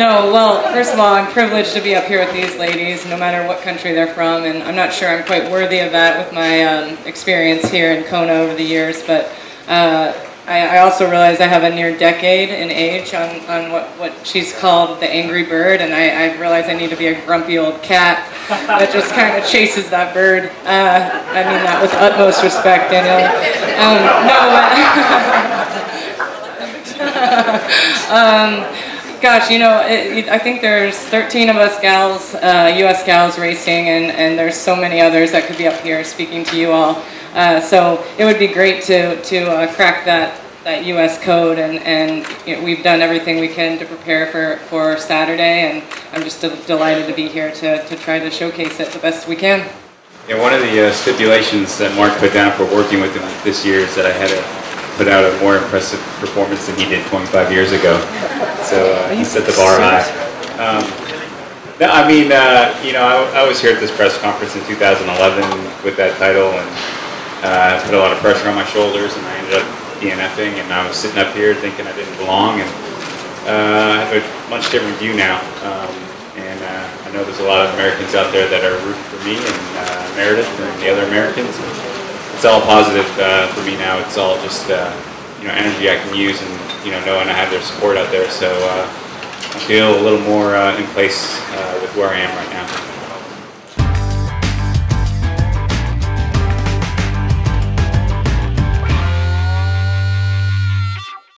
No, well, first of all, I'm privileged to be up here with these ladies, no matter what country they're from, and I'm not sure I'm quite worthy of that with my experience here in Kona over the years, but I also realize I have a near decade in age on what she's called the angry bird, and I realize I need to be a grumpy old cat that just kind of chases that bird. I mean that with utmost respect, Danielle. Gosh, you know, I think there's 13 of us gals, U.S. gals racing, and there's so many others that could be up here speaking to you all. So it would be great to crack that U.S. code, and you know, we've done everything we can to prepare for Saturday, and I'm just delighted to be here to try to showcase it the best we can. Yeah, one of the stipulations that Mark put down for working with him this year is that I had to put out a more impressive performance than he did 25 years ago. So he set the bar high. You know, I was here at this press conference in 2011 with that title, and put a lot of pressure on my shoulders, and I ended up DNFing, and I was sitting up here thinking I didn't belong, and I have a much different view now. I know there's a lot of Americans out there that are rooting for me, and Meredith and the other Americans. It's all positive for me now. It's all just you know, energy I can use, and you know, knowing I have their support out there, so I feel a little more in place with where I am right now.